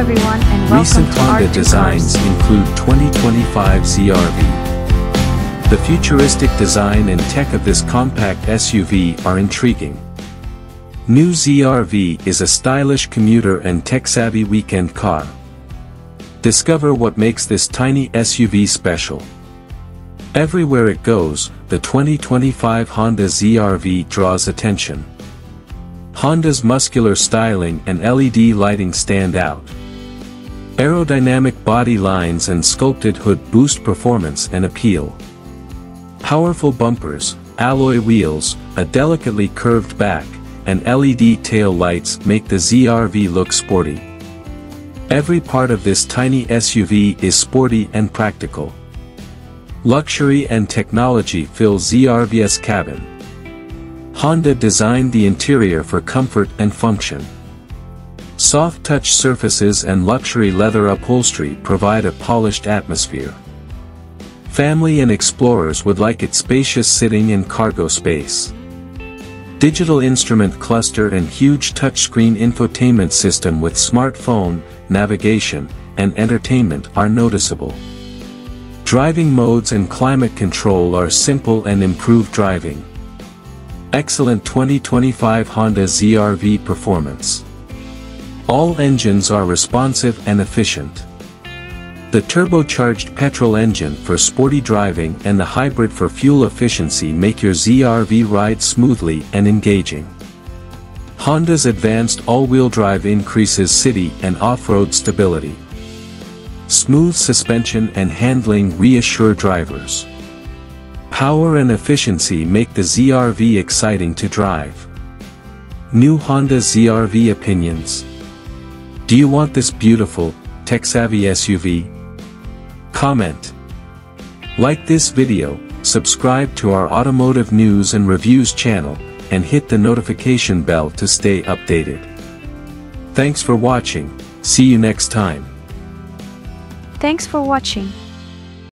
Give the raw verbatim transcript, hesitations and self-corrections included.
everyone and welcome Recent to Honda Art designs include twenty twenty-five Z R V. The futuristic design and tech of this compact S U V are intriguing. New Z R V is a stylish commuter and tech-savvy weekend car. Discover what makes this tiny S U V special. Everywhere it goes, the twenty twenty-five Honda Z R V draws attention. Honda's muscular styling and L E D lighting stand out. Aerodynamic body lines and sculpted hood boost performance and appeal. Powerful bumpers, alloy wheels, a delicately curved back, and L E D tail lights make the Z R V look sporty. Every part of this tiny S U V is sporty and practical. Luxury and technology fill Z R V's cabin. Honda designed the interior for comfort and function. Soft-touch surfaces and luxury leather upholstery provide a polished atmosphere. Family and explorers would like its spacious sitting and cargo space. Digital instrument cluster and huge touchscreen infotainment system with smartphone, navigation, and entertainment are noticeable. Driving modes and climate control are simple and improve driving. Excellent twenty twenty-five Honda Z R V performance. All engines are responsive and efficient. The turbocharged petrol engine for sporty driving and the hybrid for fuel efficiency make your Z R V ride smoothly and engaging. Honda's advanced all-wheel drive increases city and off-road stability. Smooth suspension and handling reassure drivers. Power and efficiency make the Z R V exciting to drive. New Honda Z R V opinions. Do you want this beautiful, tech-savvy S U V? Comment. Like this video, subscribe to our automotive news and reviews channel, and hit the notification bell to stay updated. Thanks for watching. See you next time. Thanks for watching.